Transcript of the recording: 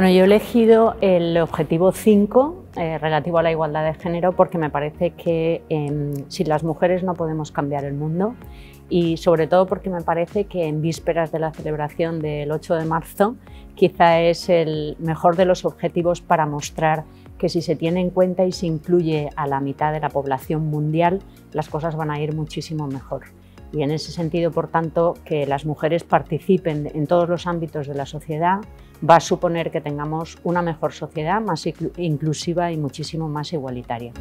Bueno, yo he elegido el objetivo 5 relativo a la igualdad de género porque me parece que sin las mujeres no podemos cambiar el mundo y sobre todo porque me parece que en vísperas de la celebración del 8 de marzo quizá es el mejor de los objetivos para mostrar que si se tiene en cuenta y se incluye a la mitad de la población mundial, las cosas van a ir muchísimo mejor. Y en ese sentido, por tanto, que las mujeres participen en todos los ámbitos de la sociedad va a suponer que tengamos una mejor sociedad, más inclusiva y muchísimo más igualitaria.